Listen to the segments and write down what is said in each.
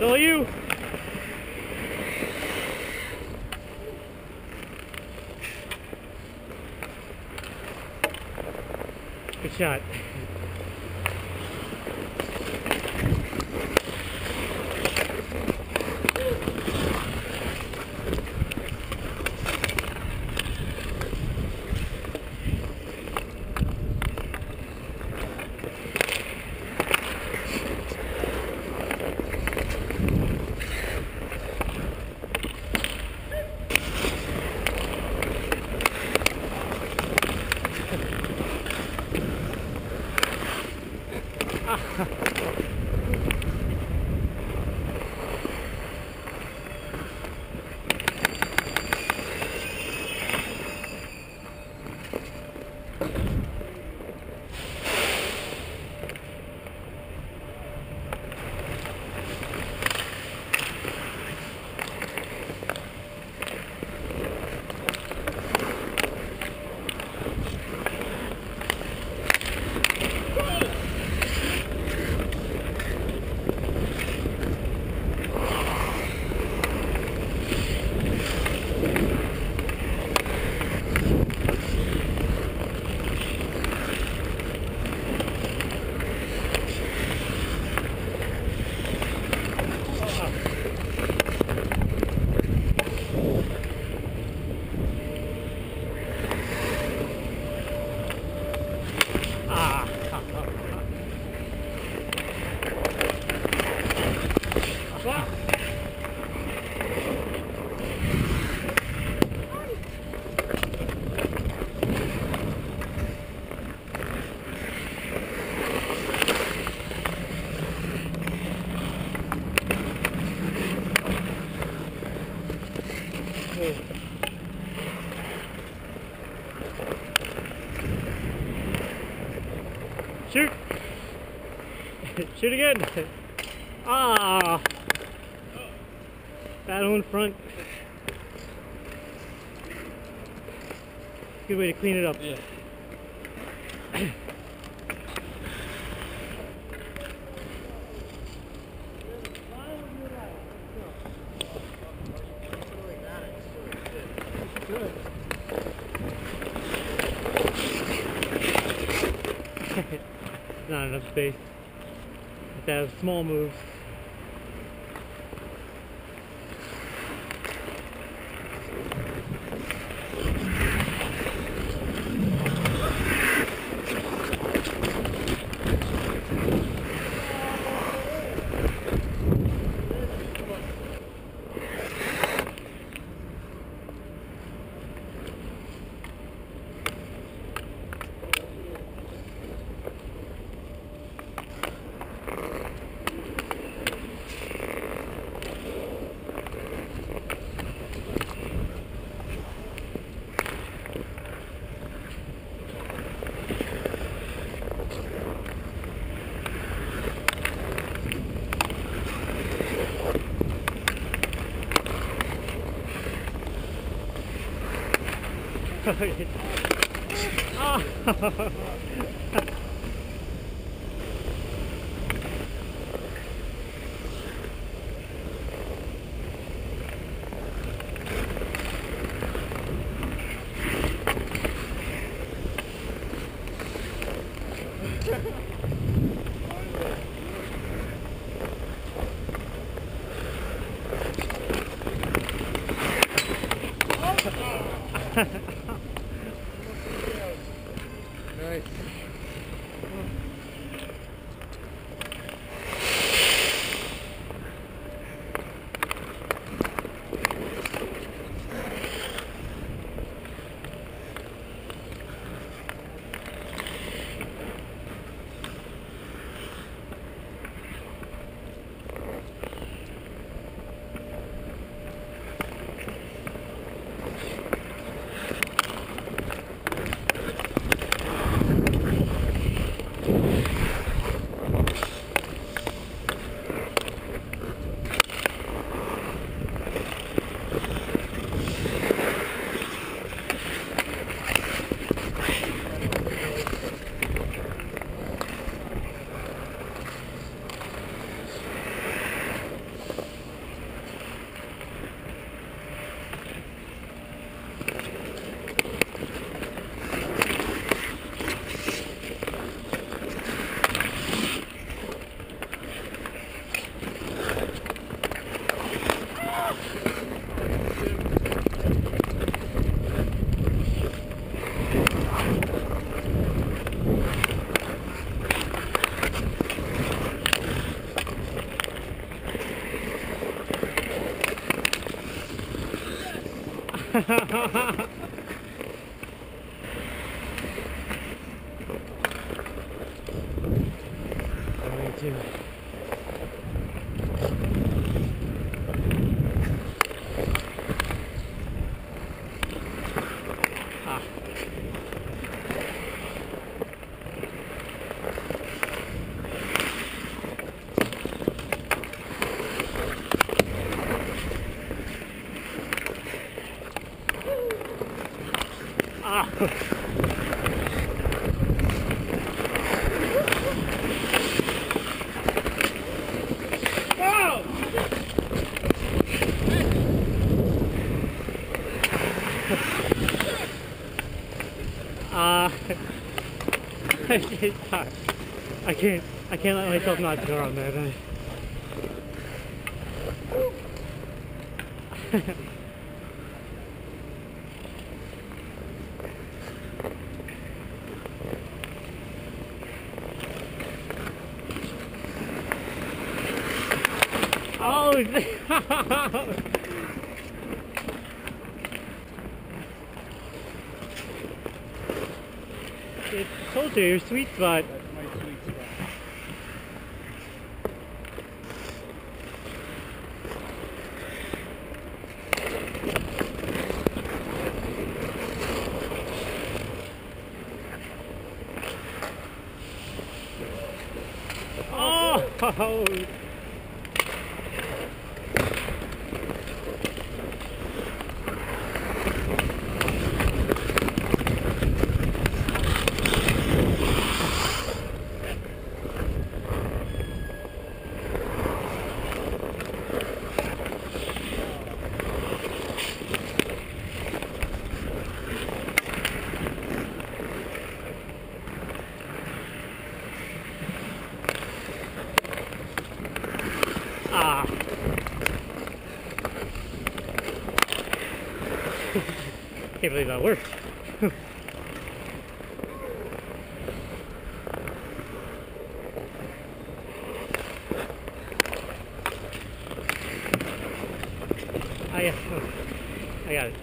Will you? Good shot. Shoot! Shoot again! Ah! Battle in front. Good way to clean it up. Yeah. Not enough space. That was small moves. Oh. All right. I can't let myself not go on that. Oh! It's told you, your sweet spot. Oh! I can't believe that worked. I got it.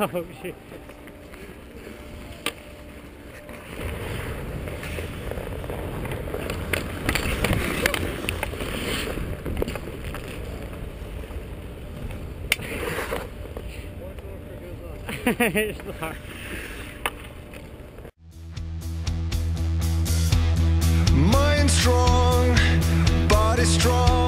Oh shit. It's hard. Mind strong, body strong.